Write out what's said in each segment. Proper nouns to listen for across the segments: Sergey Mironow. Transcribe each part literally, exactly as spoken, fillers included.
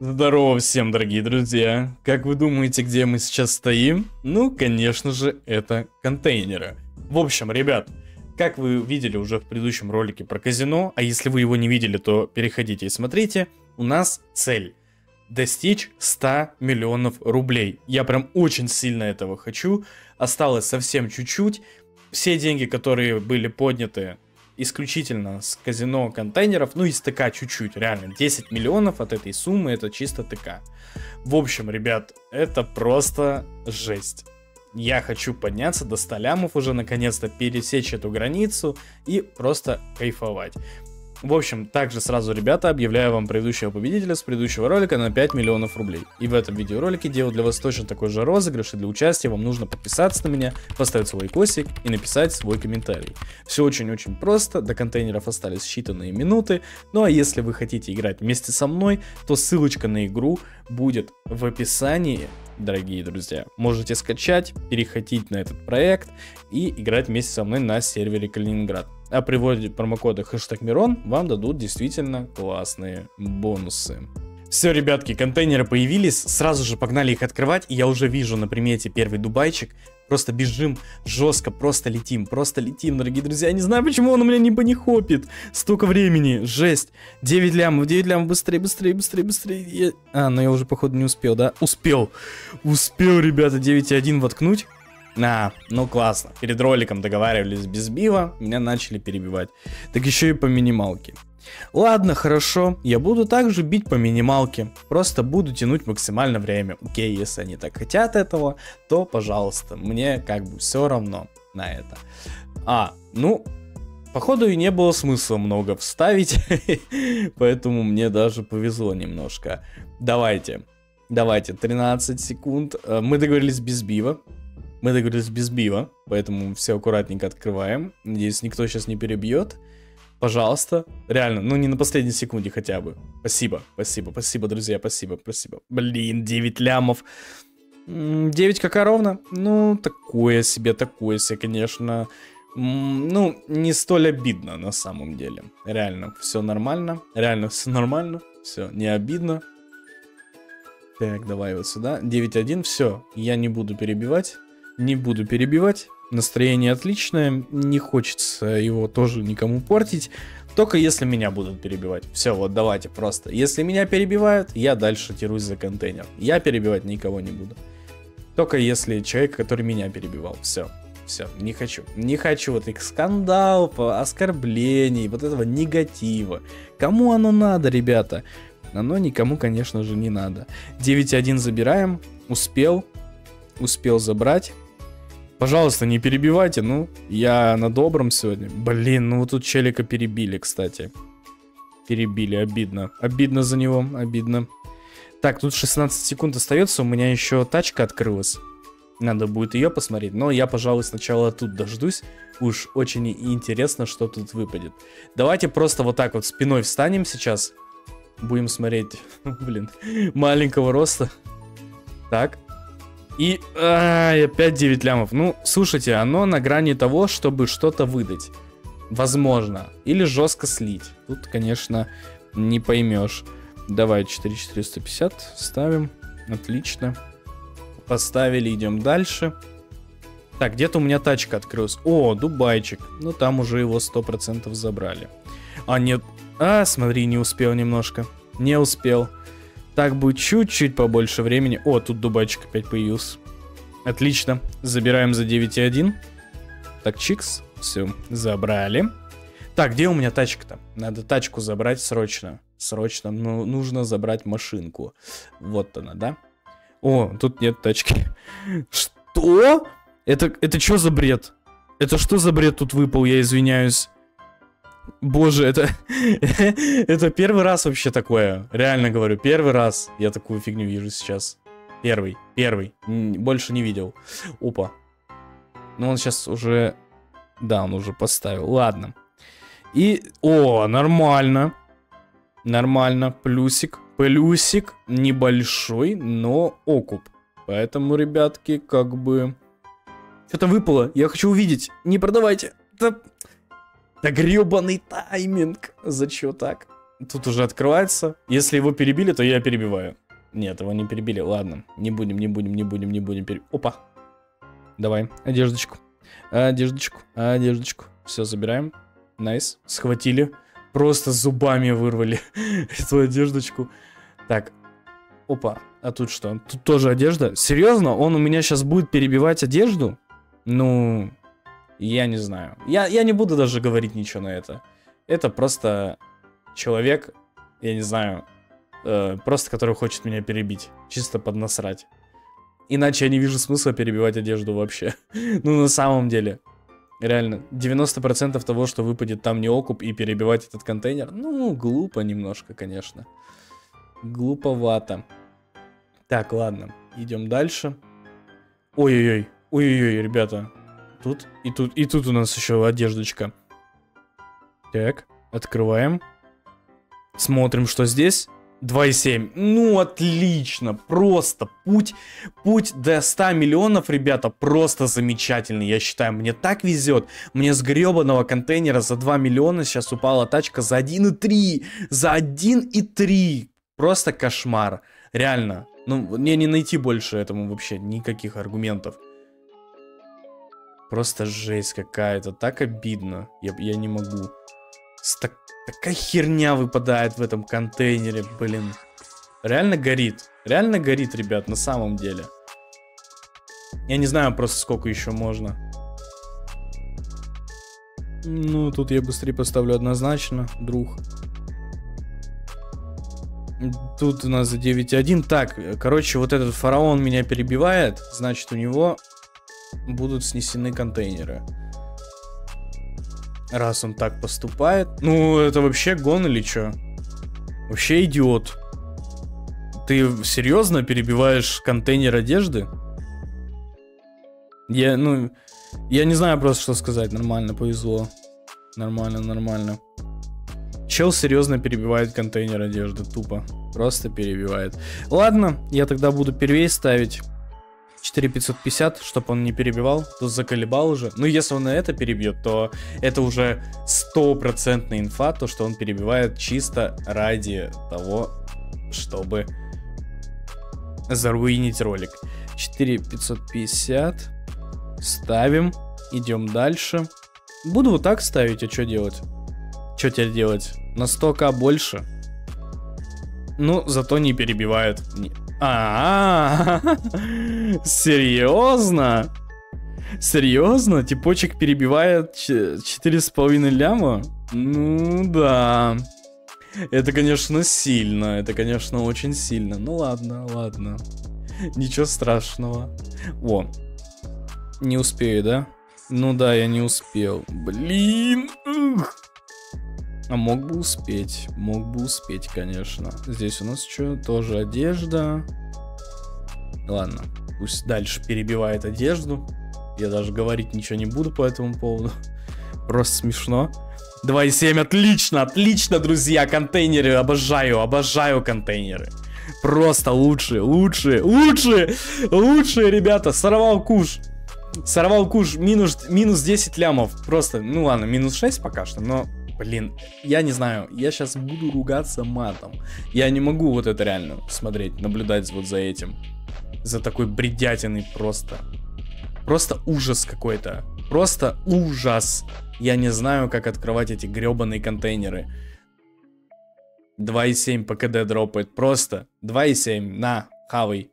Здорово всем, дорогие друзья! Как вы думаете, где мы сейчас стоим? Ну, конечно же, это контейнеры. В общем, ребят, как вы видели уже в предыдущем ролике про казино, а если вы его не видели, то переходите и смотрите, у нас цель достичь ста миллионов рублей. Я прям очень сильно этого хочу, осталось совсем чуть-чуть. Все деньги, которые были подняты исключительно с казино контейнеров, ну и с ТК чуть-чуть, реально, десять миллионов от этой суммы, это чисто ТК. В общем, ребят, это просто жесть. Я хочу подняться до ста лямов уже, наконец-то пересечь эту границу и просто кайфовать. В общем, также сразу, ребята, объявляю вам предыдущего победителя с предыдущего ролика на пять миллионов рублей. И в этом видеоролике делаю для вас точно такой же розыгрыш, и для участия вам нужно подписаться на меня, поставить свой лайкосик и написать свой комментарий. Все очень-очень просто, до контейнеров остались считанные минуты. Ну а если вы хотите играть вместе со мной, то ссылочка на игру будет в описании, дорогие друзья. Можете скачать, переходить на этот проект и играть вместе со мной на сервере Калининград. А при вводе промокода хэштег Мирон вам дадут действительно классные бонусы. Все, ребятки, контейнеры появились, сразу же погнали их открывать, и я уже вижу на примете первый дубайчик. Просто бежим жестко, просто летим, просто летим, дорогие друзья. Я не знаю, почему он у меня не банихопит. Столько времени, жесть. девять лямов, девять лямов, быстрее, быстрее, быстрее, быстрее. Я... А, но я уже, походу, не успел, да? Успел, успел, ребята, девять и один воткнуть. А, ну классно, перед роликом договаривались без бива, меня начали перебивать. Так еще и по минималке. Ладно, хорошо, я буду также бить по минималке, просто буду тянуть максимально время. Окей, если они так хотят этого, то пожалуйста, мне как бы все равно на это. А, ну, походу и не было смысла много вставить, поэтому мне даже повезло немножко. Давайте, давайте, тринадцать секунд, мы договорились без бива. Мы договорились без бива, поэтому все аккуратненько открываем. Надеюсь, никто сейчас не перебьет. Пожалуйста. Реально, ну не на последней секунде хотя бы. Спасибо, спасибо, спасибо, друзья, спасибо, спасибо. Блин, девять лямов. девять ка ка ровно? Ну, такое себе, такое себе, конечно. Ну, не столь обидно на самом деле. Реально, все нормально. Реально, все нормально. Все, не обидно. Так, давай вот сюда. девять один, все, я не буду перебивать. Не буду перебивать, настроение отличное, не хочется его тоже никому портить, только если меня будут перебивать. Все, вот давайте просто, если меня перебивают, я дальше тирусь за контейнер, я перебивать никого не буду. Только если человек, который меня перебивал, все, все, не хочу, не хочу вот этих скандалов, оскорблений, вот этого негатива. Кому оно надо, ребята? Оно никому, конечно же, не надо. девять один забираем, успел, успел забрать. Пожалуйста, не перебивайте, ну, я на добром сегодня. Блин, ну вот тут челика перебили, кстати. Перебили, обидно. Обидно за него, обидно. Так, тут шестнадцать секунд остается, у меня еще тачка открылась. Надо будет ее посмотреть, но я, пожалуй, сначала тут дождусь. Уж очень интересно, что тут выпадет. Давайте просто вот так вот спиной встанем сейчас. Будем смотреть, блин, маленького роста. Так. И а, опять девять лямов. Ну, слушайте, оно на грани того, чтобы что-то выдать. Возможно. Или жестко слить. Тут, конечно, не поймешь. Давай, четыре тысячи четыреста пятьдесят. Ставим. Отлично. Поставили, идем дальше. Так, где-то у меня тачка открылась. О, дубайчик. Ну, там уже его сто процентов забрали. А, нет. А, смотри, не успел немножко. Не успел. Так будет чуть-чуть побольше времени. О, тут дубайчик опять появился. Отлично. Забираем за девять и один. Так, чикс. Все, забрали. Так, где у меня тачка-то? Надо тачку забрать срочно. Срочно. Ну, нужно забрать машинку. Вот она, да? О, тут нет тачки. Что? Это, это что за бред? Это что за бред тут выпал, я извиняюсь. Боже, это, это первый раз вообще такое. Реально говорю, первый раз я такую фигню вижу сейчас. Первый, первый. Больше не видел. Опа. Ну он сейчас уже... Да, он уже поставил. Ладно. И... О, нормально. Нормально. Плюсик. Плюсик небольшой, но окуп. Поэтому, ребятки, как бы... Что-то выпало. Я хочу увидеть. Не продавайте. Да... Да гребаный тайминг. За чё так? Тут уже открывается. Если его перебили, то я перебиваю. Нет, его не перебили. Ладно. Не будем, не будем, не будем, не будем. Переб... Опа. Давай. Одеждочку. Одеждочку. Одеждочку. Все, забираем. Найс. Схватили. Просто зубами вырвали эту одеждочку. Так. Опа. А тут что? Тут тоже одежда? Серьезно? Он у меня сейчас будет перебивать одежду? Ну... Я не знаю. Я, я не буду даже говорить ничего на это. Это просто человек, я не знаю, э, просто который хочет меня перебить. Чисто поднасрать. Иначе я не вижу смысла перебивать одежду вообще. Ну, на самом деле. Реально, девяносто процентов того, что выпадет там не окуп, и перебивать этот контейнер. Ну, глупо немножко, конечно. Глуповато. Так, ладно. Идем дальше. Ой-ой-ой. Ой-ой-ой, ребята. Тут и тут, и тут у нас еще одеждочка. Так, открываем. Смотрим, что здесь. два и семь. Ну, отлично. Просто путь, путь до ста миллионов, ребята, просто замечательный, я считаю. Мне так везет. Мне с гребаного контейнера за два миллиона сейчас упала тачка за один и три. За один и три. Просто кошмар. Реально. Ну, мне не найти больше этому вообще никаких аргументов. Просто жесть какая-то. Так обидно. Я, я не могу. Так, такая херня выпадает в этом контейнере, блин. Реально горит. Реально горит, ребят, на самом деле. Я не знаю просто, сколько еще можно. Ну, тут я быстрее поставлю однозначно, друг. Тут у нас за девять и один. Так, короче, вот этот фараон меня перебивает. Значит, у него... будут снесены контейнеры. Раз он так поступает. Ну, это вообще гон или что? Вообще идиот. Ты серьезно перебиваешь контейнер одежды? Я, ну... Я не знаю просто, что сказать. Нормально, повезло. Нормально, нормально. Чел серьезно перебивает контейнер одежды. Тупо. Просто перебивает. Ладно, я тогда буду первей ставить... четыре тысячи пятьсот пятьдесят, чтобы он не перебивал, то заколебал уже. Ну, если он на это перебьет, то это уже стопроцентная инфа, то, что он перебивает чисто ради того, чтобы заруинить ролик. четыре тысячи пятьсот пятьдесят. Ставим. Идем дальше. Буду вот так ставить, а что делать? Что теперь делать? На сто ка больше. Ну, зато не перебивает. Нет. А, -а, -а, а серьезно? Серьезно? Типочек перебивает четыре с половиной ляма? Ну да. Это, конечно, сильно. Это, конечно, очень сильно. Ну ладно, ладно. Ничего страшного. О. Не успею, да? Ну да, я не успел. Блин. Ух. А мог бы успеть, мог бы успеть, конечно. Здесь у нас что? Тоже одежда. Ладно, пусть дальше перебивает одежду. Я даже говорить ничего не буду по этому поводу. Просто смешно. два и семь, отлично, отлично, друзья. Контейнеры, обожаю, обожаю контейнеры. Просто лучшие, лучшие, лучшие, лучшие, ребята. Сорвал куш. Сорвал куш, минус, минус десять лямов. Просто, ну ладно, минус шесть пока что, но... Блин, я не знаю, я сейчас буду ругаться матом. Я не могу вот это реально смотреть, наблюдать вот за этим. За такой бредятиной просто. Просто ужас какой-то. Просто ужас. Я не знаю, как открывать эти гребаные контейнеры. два и семь по ка дэ дропает. Просто два и семь. На, хавай.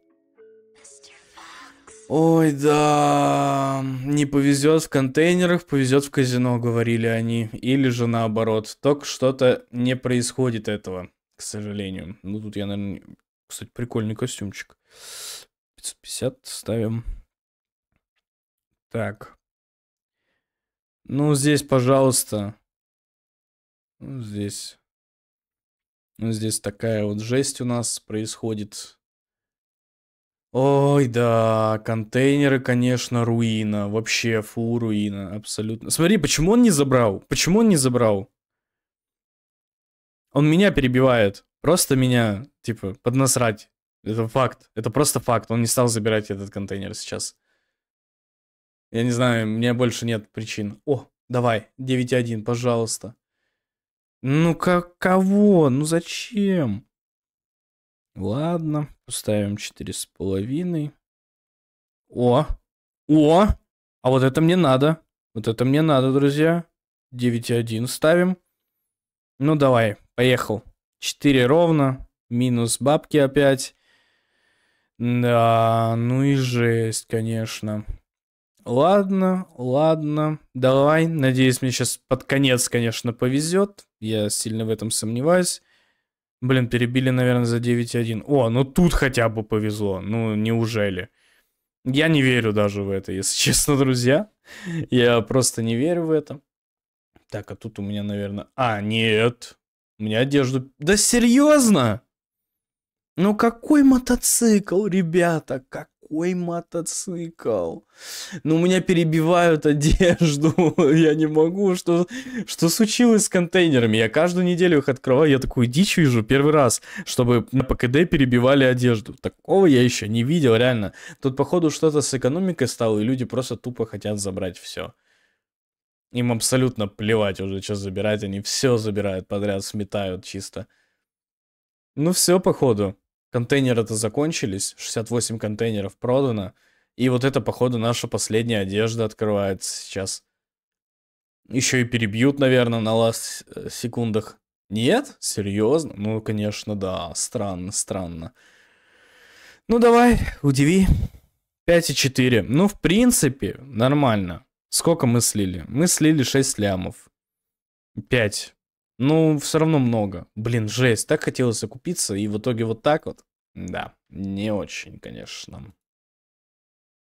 Ой, да, не повезет в контейнерах, повезет в казино, говорили они. Или же наоборот, только что-то не происходит этого, к сожалению. Ну, тут я, наверное... Кстати, прикольный костюмчик. пятьсот пятьдесят ставим. Так. Ну, здесь, пожалуйста. Здесь. Здесь такая вот жесть у нас происходит. Ой, да, контейнеры, конечно, руина. Вообще, фу, руина, абсолютно. Смотри, почему он не забрал? Почему он не забрал? Он меня перебивает. Просто меня, типа, поднасрать. Это факт. Это просто факт. Он не стал забирать этот контейнер сейчас. Я не знаю, у меня больше нет причин. О, давай, девять и один, пожалуйста. Ну как, кого? Ну зачем? Ладно, поставим четыре с половиной. О! О! А вот это мне надо. Вот это мне надо, друзья. девять и один ставим. Ну давай, поехал. четыре ровно. Минус бабки опять. Да, ну и жесть, конечно. Ладно, ладно. Давай. Надеюсь, мне сейчас под конец, конечно, повезет. Я сильно в этом сомневаюсь. Блин, перебили, наверное, за девять и один. О, ну тут хотя бы повезло. Ну, неужели? Я не верю даже в это, если честно, друзья. Я просто не верю в это. Так, а тут у меня, наверное... А, нет. У меня одежду... Да серьезно? Ну какой мотоцикл, ребята? Какой мотоцикл? Ну меня перебивают одежду. Я не могу. Что, что случилось с контейнерами? Я каждую неделю их открываю. Я такую дичь вижу первый раз, чтобы на ПКД перебивали одежду. Такого я еще не видел, реально. Тут, походу, что-то с экономикой стало, и люди просто тупо хотят забрать все. Им абсолютно плевать уже, что забирать. Они все забирают подряд, сметают чисто. Ну все, походу. Контейнеры-то закончились. шестьдесят восемь контейнеров продано. И вот это, походу, наша последняя одежда открывается сейчас. Еще и перебьют, наверное, на ласт секундах. Нет? Серьезно? Ну, конечно, да. Странно, странно. Ну давай, удиви. пять и четыре. Ну, в принципе, нормально. Сколько мы слили? Мы слили шесть лямов. пять. Ну, все равно много. Блин, жесть. Так хотелось закупиться. И в итоге вот так вот. Да, не очень, конечно.